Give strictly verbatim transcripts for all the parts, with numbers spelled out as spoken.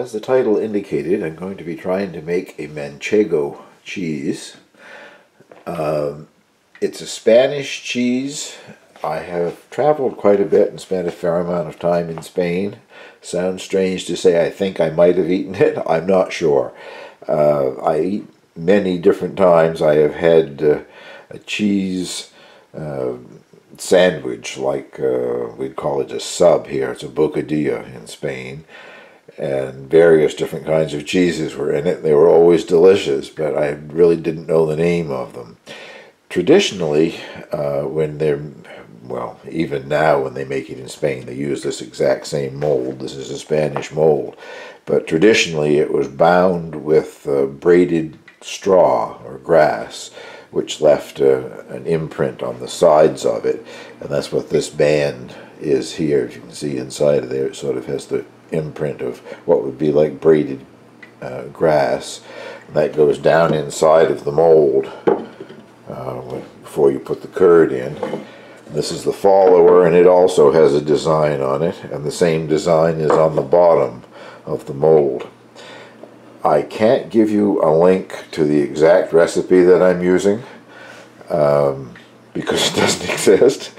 as the title indicated, I'm going to be trying to make a Manchego cheese. Um, it's a Spanish cheese. I have traveled quite a bit and spent a fair amount of time in Spain. Sounds strange to say I think I might have eaten it. I'm not sure. Uh, I eat many different times. I have had uh, a cheese uh, sandwich, like uh, we'd call it a sub here. It's a bocadilla in Spain. And various different kinds of cheeses were in it. They were always delicious, but I really didn't know the name of them. Traditionally, uh, when they're, well, even now when they make it in Spain, they use this exact same mold. This is a Spanish mold. But traditionally, it was bound with uh, braided straw or grass, which left uh, an imprint on the sides of it. And that's what this band is here. If you can see inside of there, it sort of has the imprint of what would be like braided uh, grass. And that goes down inside of the mold uh, before you put the curd in. This is the follower, and it also has a design on it, and the same design is on the bottom of the mold. I can't give you a link to the exact recipe that I'm using um, because it doesn't exist.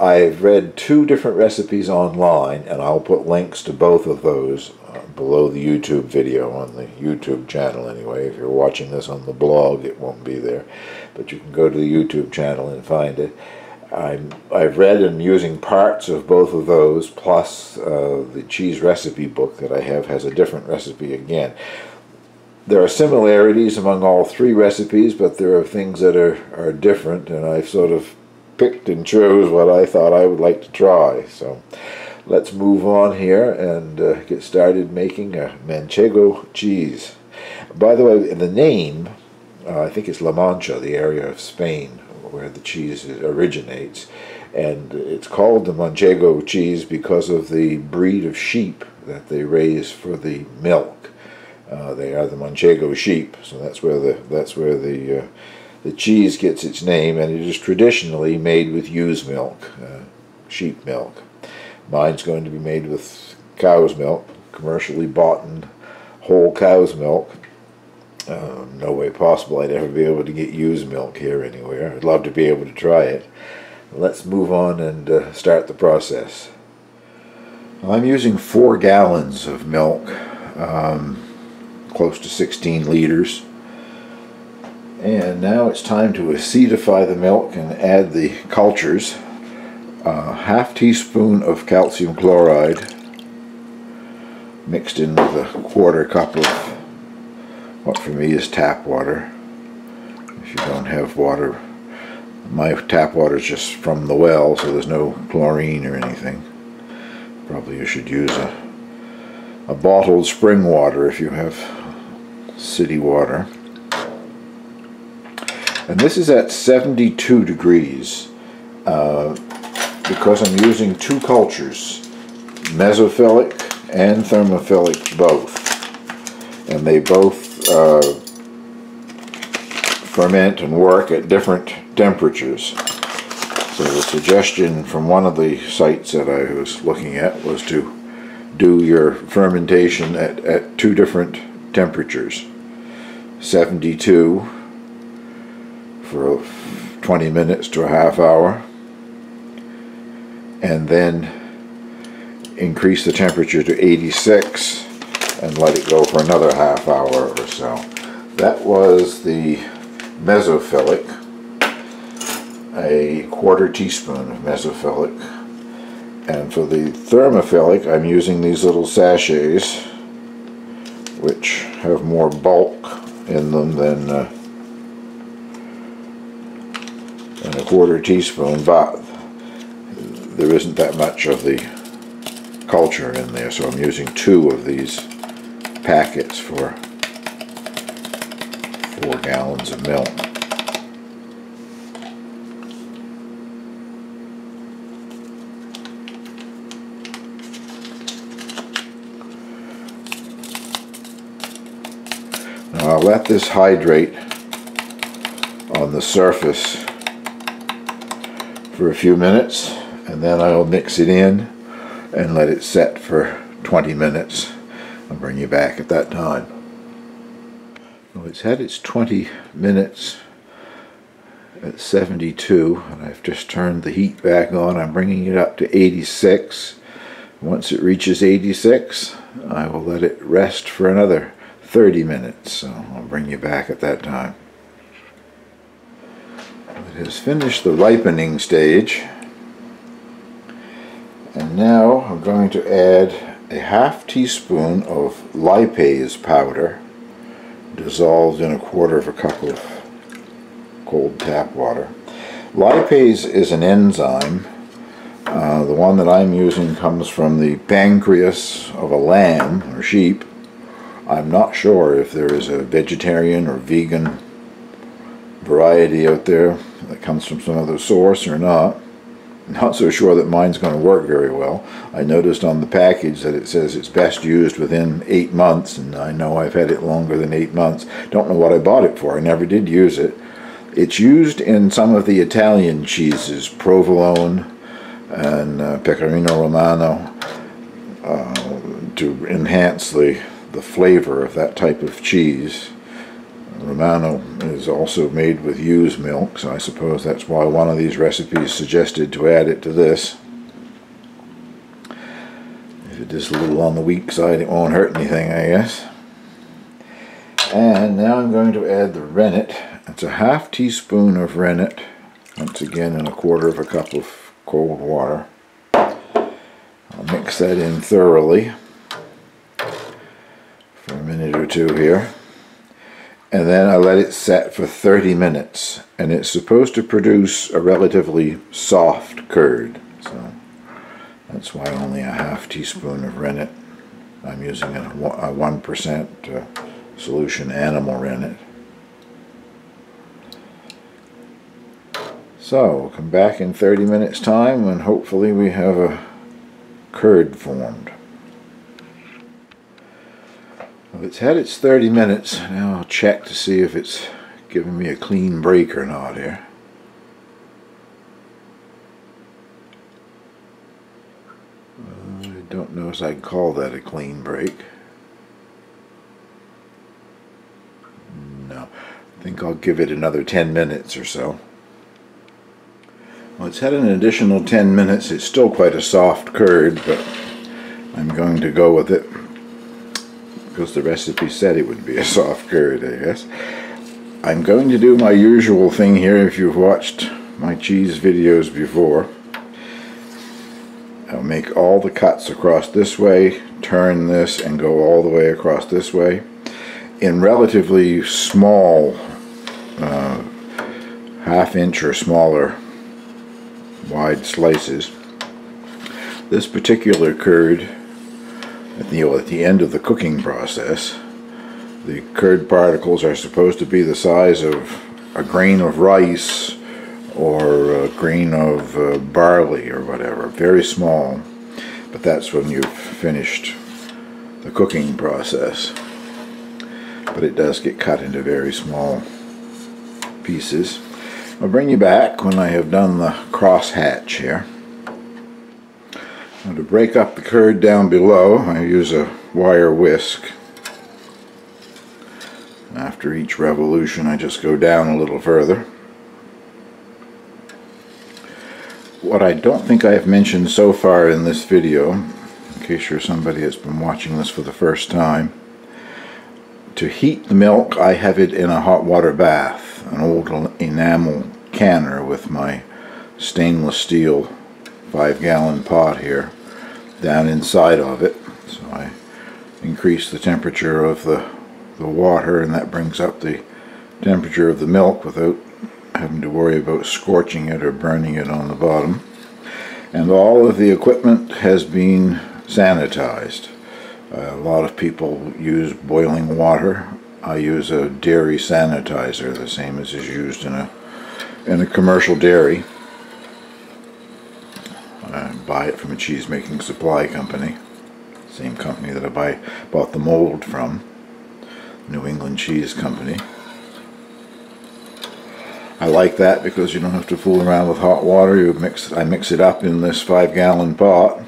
I've read two different recipes online, and I'll put links to both of those uh, below the YouTube video, on the YouTube channel anyway. If you're watching this on the blog, it won't be there, but you can go to the YouTube channel and find it. I'm, I've read and using parts of both of those, plus uh, the cheese recipe book that I have has a different recipe again. There are similarities among all three recipes, but there are things that are, are different, and I've sort of picked and chose what I thought I would like to try. So let's move on here and uh, get started making a Manchego cheese. By the way, the name, uh, I think it's La Mancha, the area of Spain where the cheese originates, and it's called the Manchego cheese because of the breed of sheep that they raise for the milk. Uh, they are the Manchego sheep, so that's where the that's where the uh, the cheese gets its name, and it is traditionally made with ewe's milk, uh, sheep milk. Mine's going to be made with cow's milk, commercially bought in whole cow's milk. Um, no way possible I'd ever be able to get ewe's milk here anywhere. I'd love to be able to try it. Let's move on and uh, start the process. Well, I'm using four gallons of milk, um, close to sixteen liters. And now it's time to acidify the milk and add the cultures. Uh, half teaspoon of calcium chloride mixed in with a quarter cup of what for me is tap water. If you don't have water, my tap water is just from the well, so there's no chlorine or anything. Probably you should use a, a bottled spring water if you have city water. And this is at seventy-two degrees uh, because I'm using two cultures, mesophilic and thermophilic both, and they both Uh, ferment and work at different temperatures. So the suggestion from one of the sites that I was looking at was to do your fermentation at, at two different temperatures, seventy-two for twenty minutes to a half hour, and then increase the temperature to eighty-six and let it go for another half hour or so. That was the mesophilic, a quarter teaspoon of mesophilic. And for the thermophilic, I'm using these little sachets, which have more bulk in them than, uh, than a quarter teaspoon, but there isn't that much of the culture in there, so I'm using two of these packets for four gallons of milk. Now I'll let this hydrate on the surface for a few minutes, and then I'll mix it in and let it set for twenty minutes. I'll bring you back at that time. Well, it's had its twenty minutes at seventy-two, and I've just turned the heat back on. I'm bringing it up to eighty-six. Once it reaches eighty-six, I will let it rest for another thirty minutes, so I'll bring you back at that time. It has finished the ripening stage, and now I'm going to add a half teaspoon of lipase powder dissolved in a quarter of a cup of cold tap water. Lipase is an enzyme. Uh, the one that I'm using comes from the pancreas of a lamb or sheep. I'm not sure if there is a vegetarian or vegan variety out there that comes from some other source or not. Not so sure that mine's going to work very well. I noticed on the package that it says it's best used within eight months, and I know I've had it longer than eight months. Don't know what I bought it for. I never did use it. It's used in some of the Italian cheeses, provolone and uh, pecorino romano, uh, to enhance the, the flavor of that type of cheese. Romano is also made with ewe's milk, so I suppose that's why one of these recipes suggested to add it to this. If it is a little on the weak side, it won't hurt anything, I guess. And now I'm going to add the rennet. It's a half teaspoon of rennet, once again in a quarter of a cup of cold water. I'll mix that in thoroughly for a minute or two here. And then I let it set for thirty minutes, and it's supposed to produce a relatively soft curd, so that's why only a half teaspoon of rennet. I'm using a one percent uh, solution animal rennet. So we'll come back in thirty minutes time, and hopefully we have a curd formed. It's had its thirty minutes. Now I'll check to see if it's giving me a clean break or not here. Well, I don't know if I can call that a clean break. No. I think I'll give it another ten minutes or so. Well, it's had an additional ten minutes. It's still quite a soft curd, but I'm going to go with it, because the recipe said it would be a soft curd, I guess. I'm going to do my usual thing here if you've watched my cheese videos before. I'll make all the cuts across this way, turn this, and go all the way across this way in relatively small, uh, half inch or smaller wide slices. This particular curd, At the, at the end of the cooking process, the curd particles are supposed to be the size of a grain of rice or a grain of uh, barley or whatever. Very small, but that's when you've finished the cooking process. But it does get cut into very small pieces. I'll bring you back when I have done the cross hatch here. Now, to break up the curd down below, I use a wire whisk. After each revolution, I just go down a little further. What I don't think I have mentioned so far in this video, in case you're somebody that's been watching this for the first time, to heat the milk, I have it in a hot water bath, an old enamel canner with my stainless steel five gallon pot here down inside of it. So I increase the temperature of the, the water, and that brings up the temperature of the milk without having to worry about scorching it or burning it on the bottom. And all of the equipment has been sanitized. Uh, a lot of people use boiling water. I use a dairy sanitizer, the same as is used in a in a commercial dairy. I buy it from a cheese-making supply company, same company that I buy, bought the mold from, New England Cheese Company. I like that because you don't have to fool around with hot water. You mix, I mix it up in this five-gallon pot,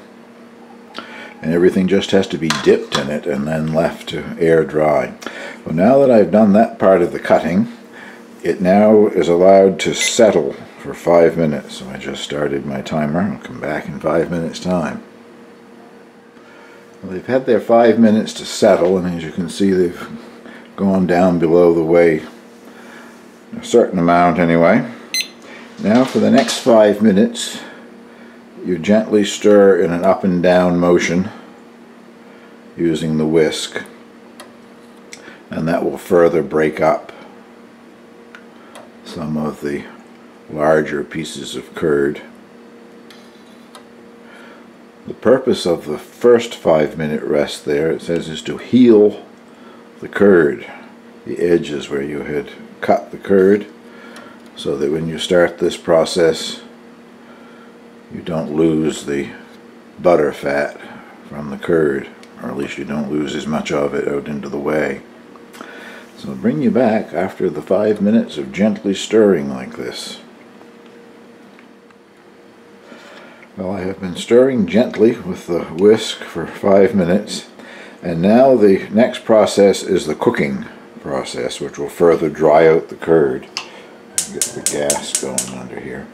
and everything just has to be dipped in it and then left to air dry. Well, now that I've done that part of the cutting, it now is allowed to settle for five minutes. So I just started my timer. I'll come back in five minutes time. Well, they've had their five minutes to settle, and as you can see, they've gone down below the way a certain amount anyway. Now for the next five minutes, you gently stir in an up and down motion using the whisk, and that will further break up some of the larger pieces of curd. The purpose of the first five minute rest there, it says, is to heal the curd, the edges where you had cut the curd, so that when you start this process you don't lose the butter fat from the curd, or at least you don't lose as much of it out into the way. So I'll bring you back after the five minutes of gently stirring like this. Well, I have been stirring gently with the whisk for five minutes, and now the next process is the cooking process, which will further dry out the curd. Get the gas going under here.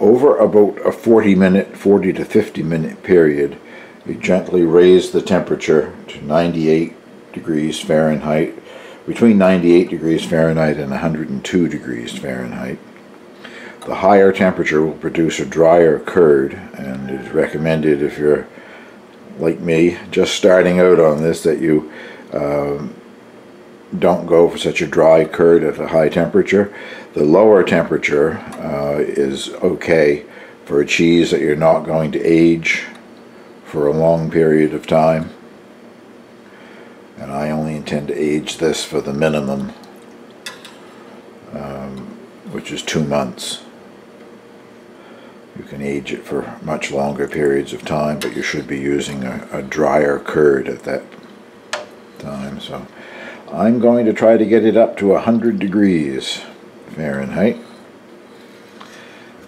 Over about a forty minute, forty to fifty minute period, you gently raise the temperature to ninety-eight degrees Fahrenheit, between ninety-eight degrees Fahrenheit and one hundred two degrees Fahrenheit. The higher temperature will produce a drier curd, and it is recommended, if you're like me, just starting out on this, that you um, don't go for such a dry curd at a high temperature. The lower temperature uh, is okay for a cheese that you're not going to age for a long period of time. And I only intend to age this for the minimum, um, which is two months. You can age it for much longer periods of time, but you should be using a, a drier curd at that time. So I'm going to try to get it up to one hundred degrees Fahrenheit.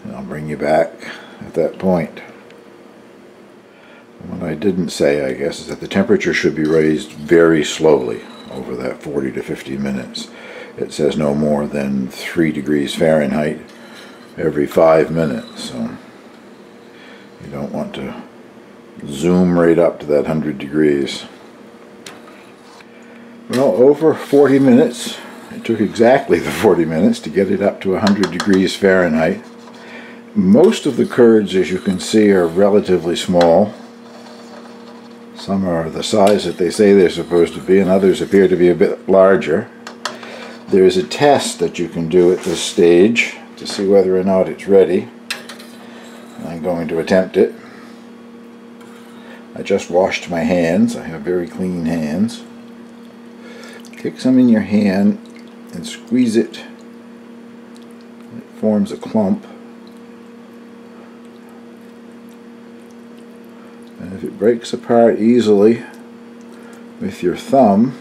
And I'll bring you back at that point. What I didn't say, I guess, is that the temperature should be raised very slowly over that forty to fifty minutes. It says no more than three degrees Fahrenheit every five minutes. So you don't want to zoom right up to that one hundred degrees. Well, over forty minutes, it took exactly the forty minutes to get it up to one hundred degrees Fahrenheit. Most of the curds, as you can see, are relatively small. Some are the size that they say they're supposed to be, and others appear to be a bit larger. There is a test that you can do at this stage to see whether or not it's ready. I'm going to attempt it. I just washed my hands. I have very clean hands. Take some in your hand and squeeze it. It forms a clump. And if it breaks apart easily with your thumb,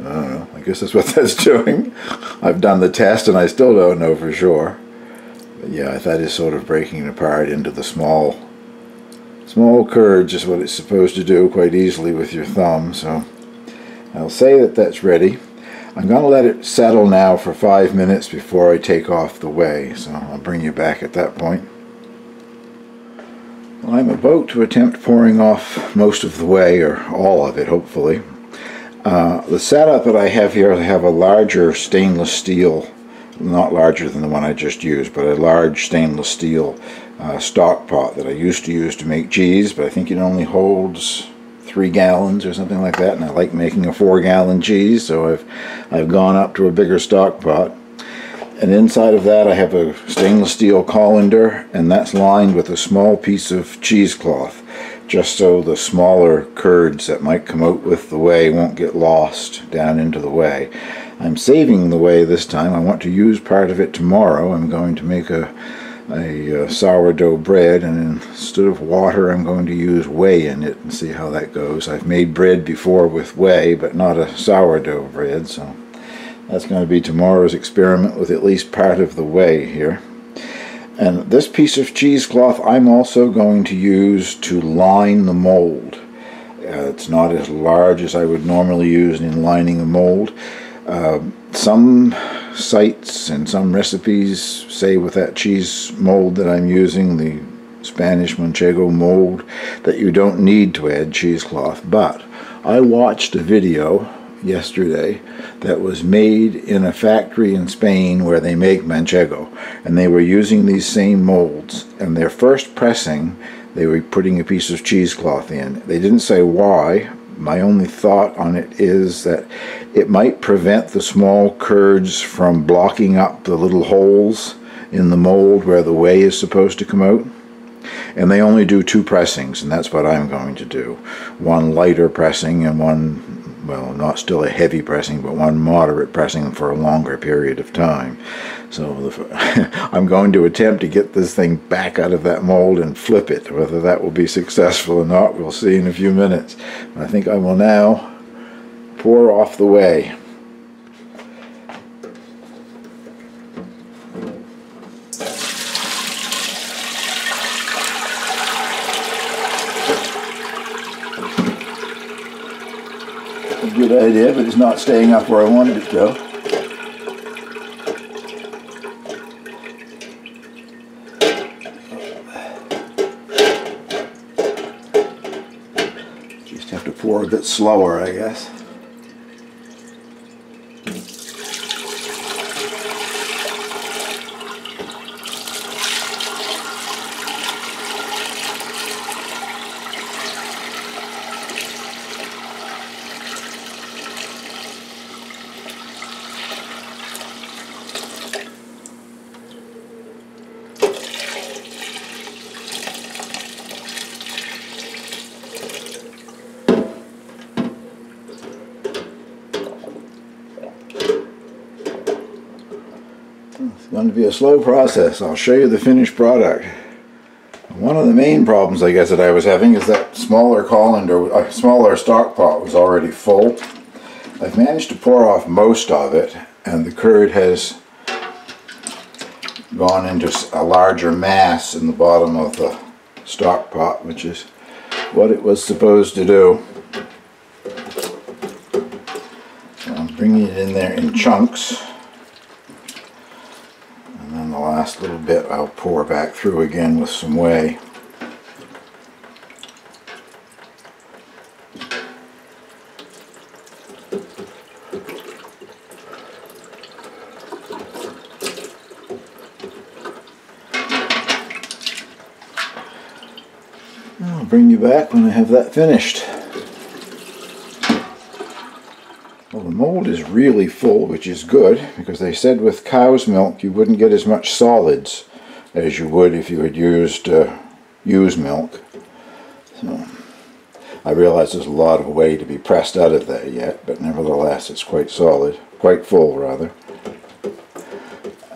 I don't know, I guess that's what that's doing. I've done the test and I still don't know for sure. But yeah, that is sort of breaking apart into the small, small curds is what it's supposed to do quite easily with your thumb. So I'll say that that's ready. I'm going to let it settle now for five minutes before I take off the whey, so I'll bring you back at that point. Well, I'm about to attempt pouring off most of the whey, or all of it, hopefully. Uh, the setup that I have here, I have a larger stainless steel, not larger than the one I just used, but a large stainless steel uh, stock pot that I used to use to make cheese, but I think it only holds three gallons or something like that, and I like making a four gallon cheese, so I've I've gone up to a bigger stock pot. And inside of that I have a stainless steel colander, and that's lined with a small piece of cheesecloth, just so the smaller curds that might come out with the whey won't get lost down into the whey. I'm saving the whey this time. I want to use part of it tomorrow. I'm going to make a A uh, sourdough bread, and instead of water I'm going to use whey in it and see how that goes. I've made bread before with whey, but not a sourdough bread, so that's going to be tomorrow's experiment with at least part of the whey here. And this piece of cheesecloth I'm also going to use to line the mold. Uh, it's not as large as I would normally use in lining a mold. Uh, some sites and some recipes say with that cheese mold that I'm using, the Spanish Manchego mold, that you don't need to add cheesecloth, but I watched a video yesterday that was made in a factory in Spain where they make Manchego, and they were using these same molds, and their first pressing they were putting a piece of cheesecloth in. They didn't say why. My only thought on it is that it might prevent the small curds from blocking up the little holes in the mold where the whey is supposed to come out. And they only do two pressings, and that's what I'm going to do. One lighter pressing and one, well, not still a heavy pressing, but one moderate pressing for a longer period of time. So the, I'm going to attempt to get this thing back out of that mold and flip it. Whether that will be successful or not, we'll see in a few minutes. And I think I will now pour off the whey. Good idea, but it's not staying up where I wanted it to. Just have to pour a bit slower, I guess. It's going to be a slow process. I'll show you the finished product. One of the main problems, I guess, that I was having is that smaller colander, uh, smaller stock pot was already full. I've managed to pour off most of it, and the curd has gone into a larger mass in the bottom of the stock pot, which is what it was supposed to do. So I'm bringing it in there in chunks. Last little bit I'll pour back through again with some whey. I'll bring you back when I have that finished. Well, the mold is really full, which is good, because they said with cow's milk you wouldn't get as much solids as you would if you had used uh, ewe's milk. So I realize there's a lot of whey to be pressed out of there yet, but nevertheless it's quite solid, quite full rather.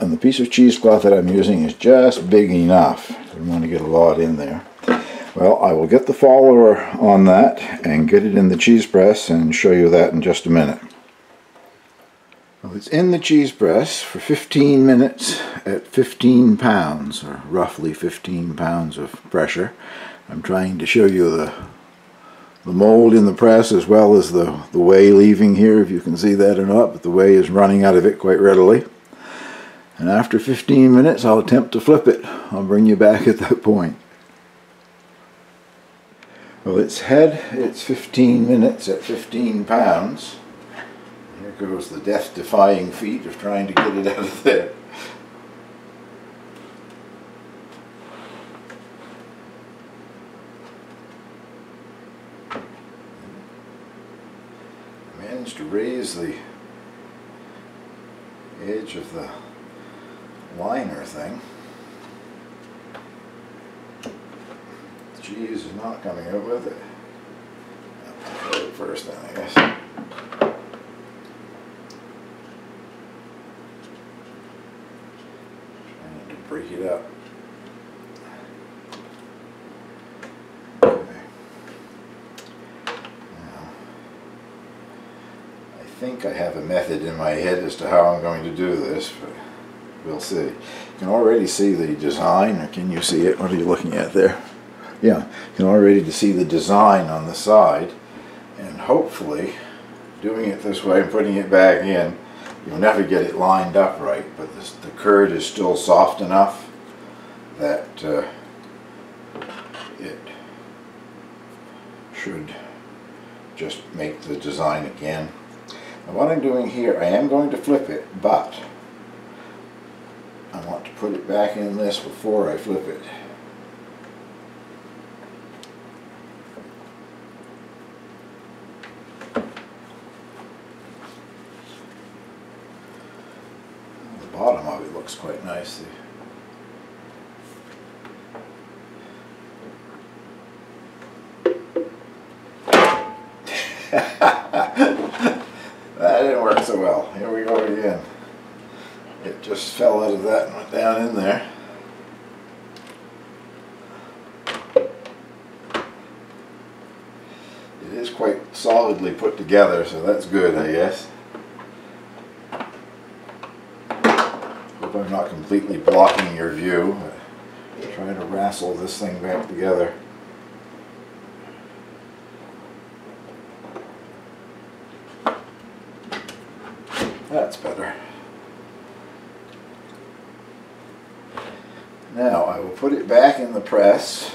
And the piece of cheesecloth that I'm using is just big enough. I don't want to get a lot in there. Well, I will get the follower on that and get it in the cheese press and show you that in just a minute. Well, it's in the cheese press for fifteen minutes at fifteen pounds, or roughly fifteen pounds of pressure. I'm trying to show you the, the mold in the press as well as the, the whey leaving here, if you can see that or not, but the whey is running out of it quite readily. And after fifteen minutes, I'll attempt to flip it. I'll bring you back at that point. Well, it's had its fifteen minutes at fifteen pounds. Here goes the death-defying feat of trying to get it out of there. I managed to raise the edge of the liner thing. Cheese is not coming out with it. I'll try it first then, I guess. Trying to break it up. Okay. Now, I think I have a method in my head as to how I'm going to do this, but we'll see. You can already see the design, or can you see it? What are you looking at there? Yeah, you can already see the design on the side, and hopefully doing it this way and putting it back in, you'll never get it lined up right, but this, the curd is still soft enough that uh, it should just make the design again. And what I'm doing here, I am going to flip it, but I want to put it back in this before I flip it. Bottom of it looks quite nice. That didn't work so well. Here we go again. It just fell out of that and went down in there. It is quite solidly put together, so that's good, I guess. I'm not completely blocking your view. I'm trying to wrestle this thing back together. That's better. Now I will put it back in the press.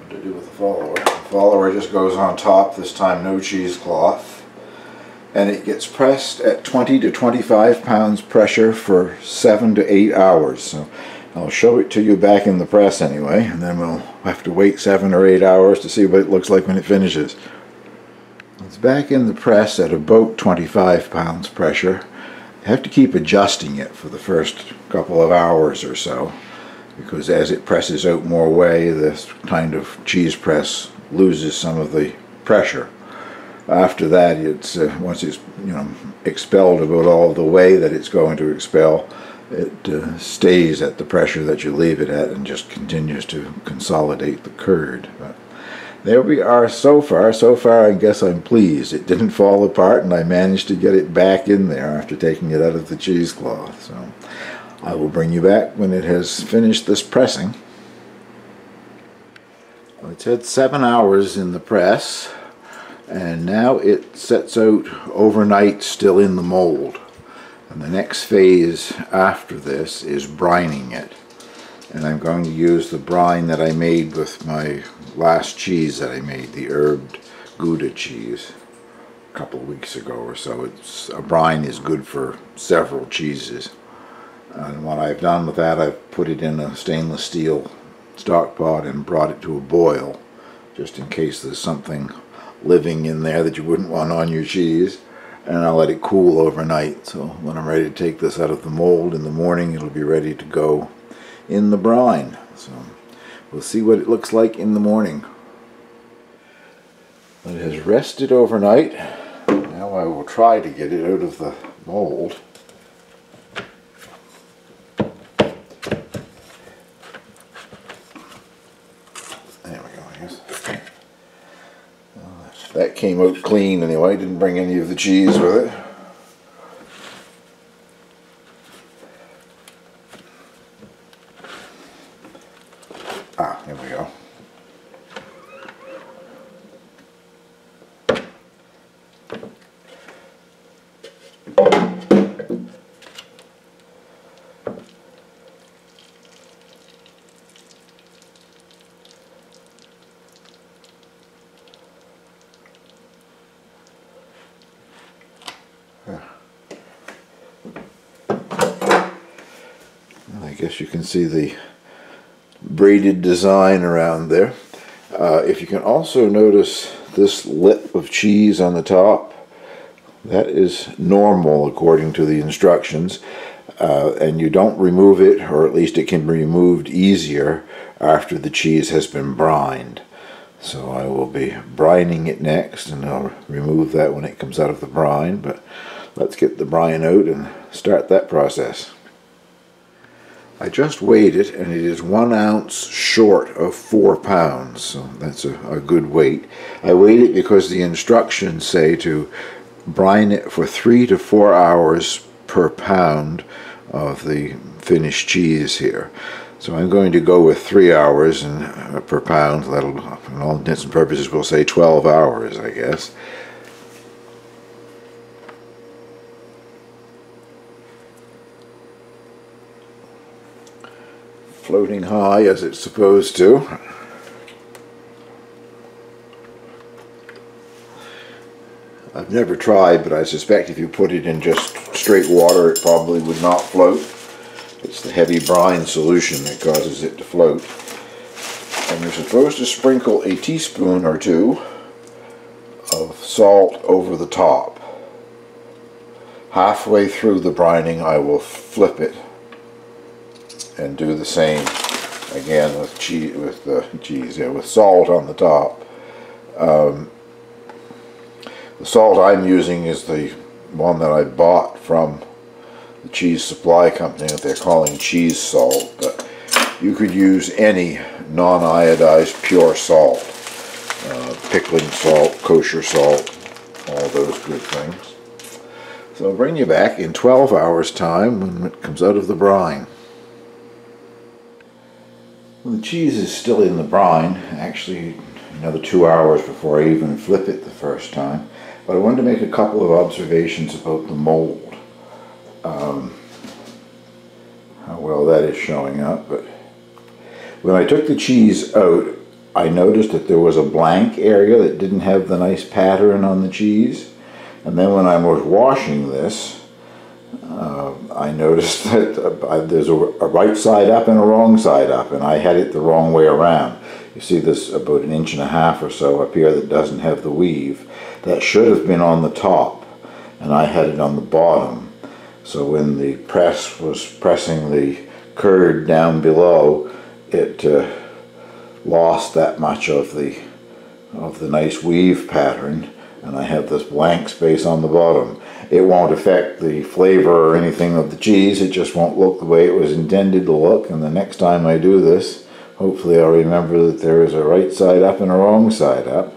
What do I do with the follower? The follower just goes on top, this time no cheesecloth. And it gets pressed at twenty to twenty-five pounds pressure for seven to eight hours. So I'll show it to you back in the press anyway, and then we'll have to wait seven or eight hours to see what it looks like when it finishes. It's back in the press at about twenty-five pounds pressure. You have to keep adjusting it for the first couple of hours or so, because as it presses out more whey, this kind of cheese press loses some of the pressure. After that, it's uh, once it's you know expelled about all the way that it's going to expel, it uh, stays at the pressure that you leave it at and just continues to consolidate the curd. But there we are so far. So far, I guess I'm pleased. It didn't fall apart, and I managed to get it back in there after taking it out of the cheesecloth. So I will bring you back when it has finished this pressing. Well, it's had seven hours in the press. And now it sets out overnight still in the mold, and the next phase after this is brining it, and I'm going to use the brine that I made with my last cheese that I made, the herbed Gouda cheese a couple of weeks ago or so. It's a brine is good for several cheeses, and what I've done with that, I've put it in a stainless steel stock pot and brought it to a boil just in case there's something living in there that you wouldn't want on your cheese, and I'll let it cool overnight. So when I'm ready to take this out of the mold in the morning, it'll be ready to go in the brine. So we'll see what it looks like in the morning. It has rested overnight. Now I will try to get it out of the mold. That came out clean anyway, didn't bring any of the cheese with it. Ah, there we go. I guess you can see the braided design around there. Uh, if you can also notice this lip of cheese on the top, that is normal according to the instructions, uh, and you don't remove it, or at least it can be removed easier after the cheese has been brined. So I will be brining it next, and I'll remove that when it comes out of the brine, but let's get the brine out and start that process. I just weighed it, and it is one ounce short of four pounds, so that's a, a good weight. I weighed it because the instructions say to brine it for three to four hours per pound of the finished cheese here. So I'm going to go with three hours and uh, per pound. That'll, for all intents and purposes, we'll say twelve hours, I guess. Floating high as it's supposed to. I've never tried, but I suspect if you put it in just straight water, it probably would not float. It's the heavy brine solution that causes it to float. And you're supposed to sprinkle a teaspoon or two of salt over the top. Halfway through the brining, I will flip it and do the same again with cheese, with the cheese, yeah, with salt on the top. Um, the salt I'm using is the one that I bought from the cheese supply company that they're calling cheese salt, but you could use any non-iodized pure salt, uh, pickling salt, kosher salt, all those good things. So I'll bring you back in twelve hours time when it comes out of the brine. Well, the cheese is still in the brine, actually another two hours before I even flip it the first time, but I wanted to make a couple of observations about the mold. Um, how well that is showing up, but when I took the cheese out, I noticed that there was a blank area that didn't have the nice pattern on the cheese, and then when I was washing this, uh, I noticed that uh, there's a, a right side up and a wrong side up, and I had it the wrong way around. You see this about an inch and a half or so up here that doesn't have the weave. That should have been on the top, and I had it on the bottom. So when the press was pressing the curd down below, it uh, lost that much of the of the nice weave pattern, and I have this blank space on the bottom. It won't affect the flavor or anything of the cheese, it just won't look the way it was intended to look, and the next time I do this, hopefully I'll remember that there is a right side up and a wrong side up.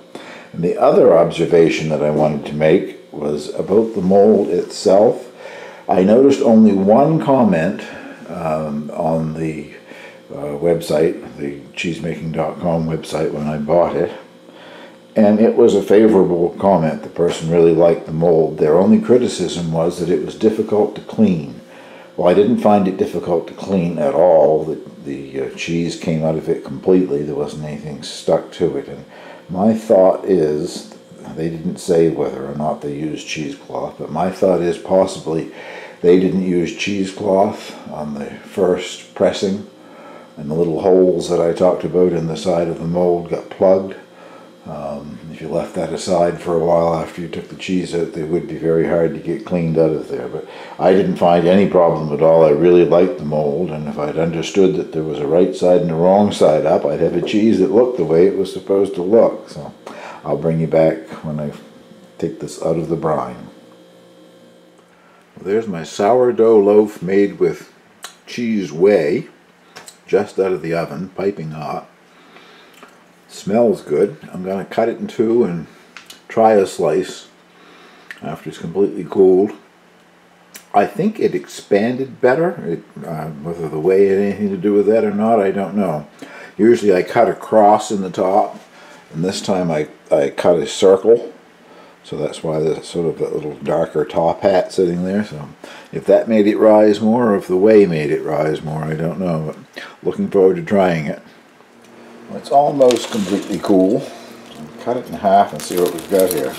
And the other observation that I wanted to make was about the mold itself. I noticed only one comment um, on the uh, website, the cheesemaking dot com website, when I bought it, and it was a favorable comment. The person really liked the mold. Their only criticism was that it was difficult to clean. Well, I didn't find it difficult to clean at all. The, the uh, cheese came out of it completely. There wasn't anything stuck to it. And my thought is, they didn't say whether or not they used cheesecloth, but my thought is possibly they didn't use cheesecloth on the first pressing, and the little holes that I talked about in the side of the mold got plugged. Um, if you left that aside for a while after you took the cheese out, they would be very hard to get cleaned out of there. But I didn't find any problem at all. I really liked the mold, and if I'd understood that there was a right side and a wrong side up, I'd have a cheese that looked the way it was supposed to look. So I'll bring you back when I take this out of the brine. Well, there's my sourdough loaf made with cheese whey, just out of the oven, piping hot. Smells good. I'm going to cut it in two and try a slice after it's completely cooled. I think it expanded better. It, uh, whether the whey had anything to do with that or not, I don't know. Usually I cut a cross in the top, and this time I, I cut a circle, so that's why there's sort of that little darker top hat sitting there. So if that made it rise more, or if the whey made it rise more, I don't know, but looking forward to trying it. Well, it's almost completely cool. I'll cut it in half and see what we've got here.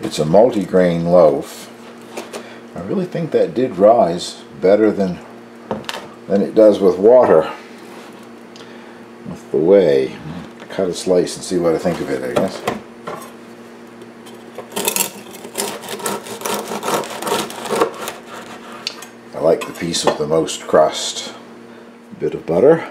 It's a multi-grain loaf. I really think that did rise better than than it does with water, with the whey. Cut a slice and see what I think of it, I guess. I like the piece with the most crust. A bit of butter.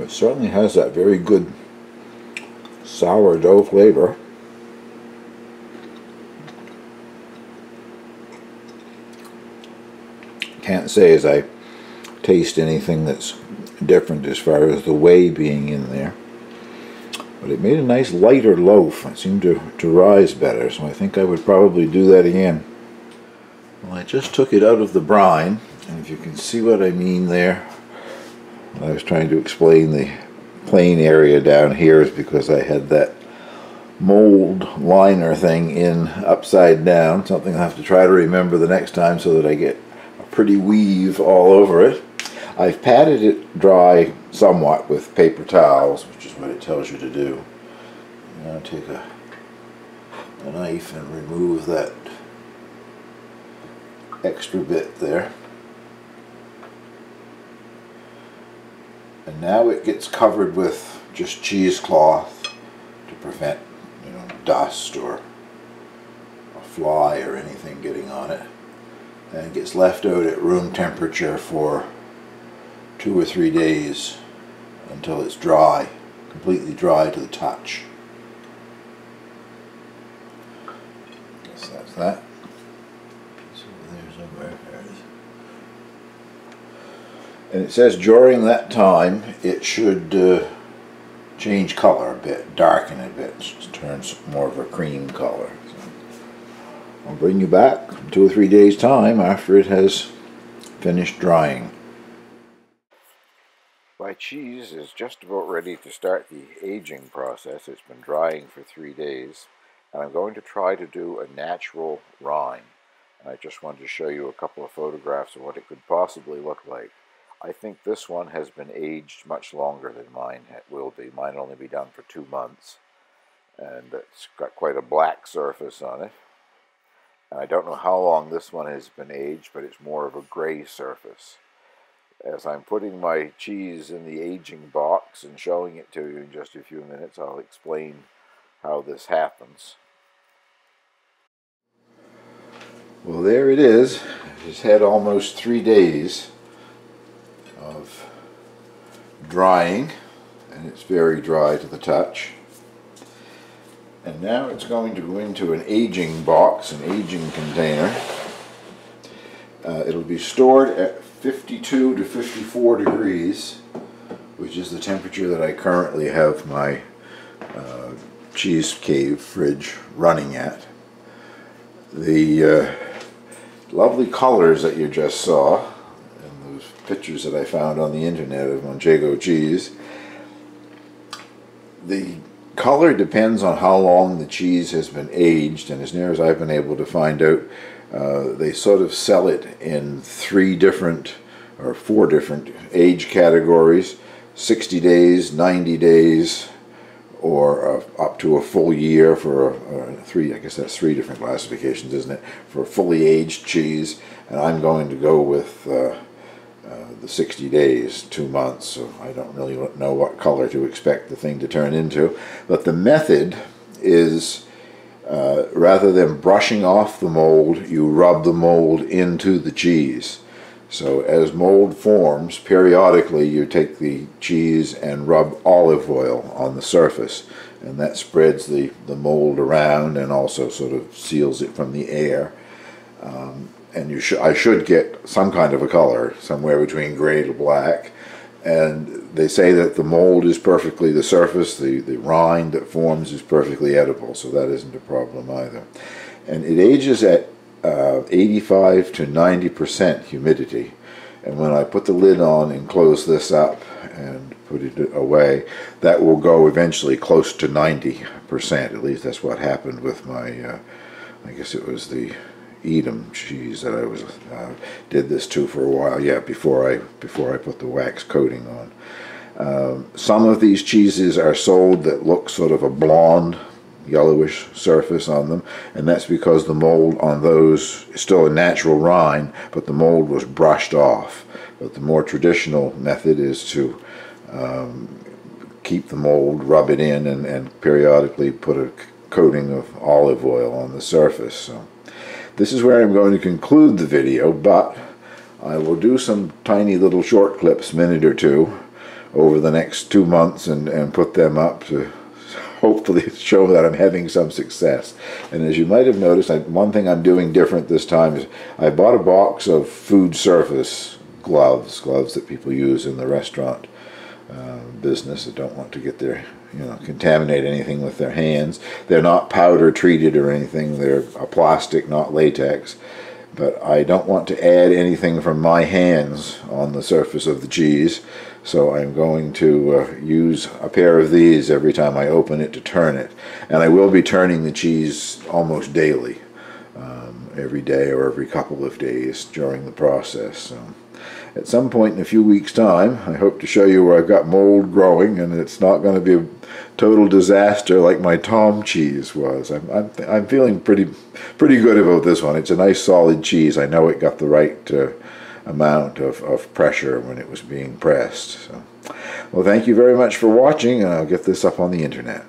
It certainly has that very good sourdough flavor. Can't say as I taste anything that's different as far as the whey being in there. But it made a nice lighter loaf. It seemed to, to rise better, so I think I would probably do that again. Well, I just took it out of the brine, and if you can see what I mean there, I was trying to explain the plain area down here is because I had that mold liner thing in upside down, something I'll have to try to remember the next time so that I get a pretty weave all over it. I've patted it dry somewhat with paper towels, which is what it tells you to do. Now take a, a knife and remove that extra bit there. And now it gets covered with just cheesecloth to prevent, you know, dust or a fly or anything getting on it. And it gets left out at room temperature for two or three days until it's dry, completely dry to the touch. I guess that's that. It's over there somewhere. There it is. And it says during that time it should uh, change color a bit, darken a bit, just turns more of a cream color. So I'll bring you back in two or three days' time after it has finished drying. My cheese is just about ready to start the aging process. It's been drying for three days, and I'm going to try to do a natural rind. And I just wanted to show you a couple of photographs of what it could possibly look like. I think this one has been aged much longer than mine will be. Mine will only be done for two months, and it's got quite a black surface on it. And I don't know how long this one has been aged, but it's more of a gray surface. As I'm putting my cheese in the aging box and showing it to you in just a few minutes, I'll explain how this happens. Well, there it is. It's had almost three days of drying, and it's very dry to the touch. And now it's going to go into an aging box, an aging container. Uh, it'll be stored at fifty-two to fifty-four degrees, which is the temperature that I currently have my uh, cheese cave fridge running at. The uh, lovely colors that you just saw and those pictures that I found on the internet of Manchego cheese, the color depends on how long the cheese has been aged, and as near as I've been able to find out, Uh, they sort of sell it in three different or four different age categories: sixty days, ninety days, or uh, up to a full year for uh, three. I guess that's three different classifications, isn't it? For fully aged cheese, and I'm going to go with uh, uh, the sixty days, two months. So I don't really know what color to expect the thing to turn into, but the method is, Uh, rather than brushing off the mold, you rub the mold into the cheese. So as mold forms, periodically you take the cheese and rub olive oil on the surface, and that spreads the, the mold around and also sort of seals it from the air. Um, and you sh- I should get some kind of a color, somewhere between gray to black. And they say that the mold is perfectly, the surface, the, the rind that forms is perfectly edible, so that isn't a problem either. And it ages at uh, eighty-five to ninety percent humidity. And when I put the lid on and close this up and put it away, that will go eventually close to ninety percent. At least that's what happened with my, uh, I guess it was the Edam cheese that I was uh, did this to for a while. Yeah, before I before I put the wax coating on. Um, some of these cheeses are sold that look sort of a blonde, yellowish surface on them, and that's because the mold on those is still a natural rind, but the mold was brushed off. But the more traditional method is to um, keep the mold, rub it in, and, and periodically put a coating of olive oil on the surface. So this is where I'm going to conclude the video, but I will do some tiny little short clips, minute or two, over the next two months and, and put them up to hopefully show that I'm having some success. And as you might have noticed, I, one thing I'm doing different this time is I bought a box of food service gloves, gloves that people use in the restaurant uh, business that don't want to get their, you know, contaminate anything with their hands. They're not powder treated or anything. They're a plastic, not latex. But I don't want to add anything from my hands on the surface of the cheese, so I'm going to uh, use a pair of these every time I open it to turn it. And I will be turning the cheese almost daily, um, every day or every couple of days during the process. So at some point in a few weeks' time, I hope to show you where I've got mold growing, and it's not going to be a total disaster like my Tom cheese was. I'm, I'm, I'm feeling pretty pretty good about this one. It's a nice solid cheese. I know it got the right uh, amount of, of pressure when it was being pressed. So, well, thank you very much for watching, and I'll get this up on the internet.